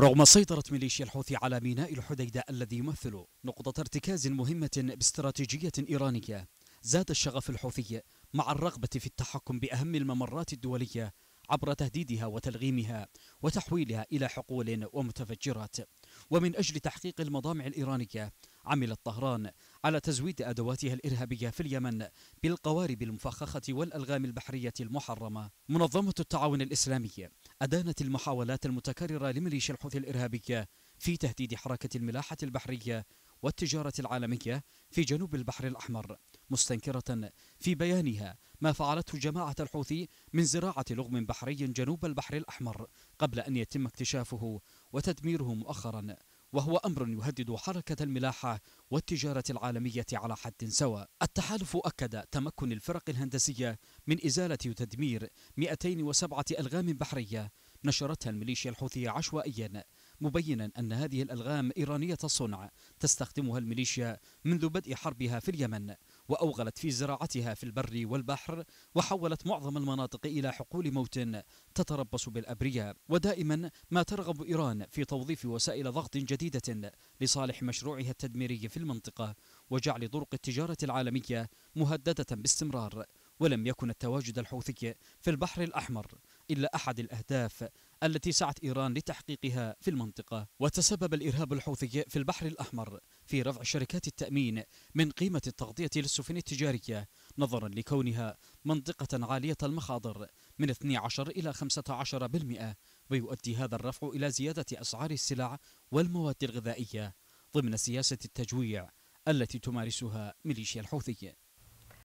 رغم سيطرة ميليشيا الحوثي على ميناء الحديدة الذي يمثل نقطة ارتكاز مهمة باستراتيجية إيرانية، زاد الشغف الحوثي مع الرغبة في التحكم بأهم الممرات الدولية عبر تهديدها وتلغيمها وتحويلها إلى حقول ومتفجرات. ومن أجل تحقيق المطامع الإيرانية، عملت طهران على تزويد أدواتها الإرهابية في اليمن بالقوارب المفخخة والألغام البحرية المحرمة. منظمة التعاون الإسلامي أدانت المحاولات المتكررة لميليشيا الحوثي الإرهابية في تهديد حركة الملاحة البحرية والتجارة العالمية في جنوب البحر الأحمر، مستنكرة في بيانها ما فعلته جماعة الحوثي من زراعة لغم بحري جنوب البحر الأحمر قبل أن يتم اكتشافه وتدميره مؤخرا، وهو أمر يهدد حركة الملاحة والتجارة العالمية على حد سواء. التحالف أكد تمكن الفرق الهندسية من إزالة وتدمير 207 ألغام بحرية نشرتها الميليشيا الحوثية عشوائيا، مبينا أن هذه الألغام إيرانية الصنع تستخدمها الميليشيا منذ بدء حربها في اليمن، وأوغلت في زراعتها في البر والبحر، وحولت معظم المناطق إلى حقول موت تتربص بالأبرياء. ودائما ما ترغب إيران في توظيف وسائل ضغط جديدة لصالح مشروعها التدميري في المنطقة وجعل طرق التجارة العالمية مهددة باستمرار. ولم يكن التواجد الحوثي في البحر الأحمر إلا أحد الأهداف التي سعت إيران لتحقيقها في المنطقة. وتسبب الإرهاب الحوثي في البحر الأحمر في رفع شركات التأمين من قيمة التغطية للسفن التجارية نظرا لكونها منطقة عالية المخاطر من 12 إلى 15%، ويؤدي هذا الرفع إلى زيادة أسعار السلع والمواد الغذائية ضمن سياسة التجويع التي تمارسها ميليشيا الحوثي.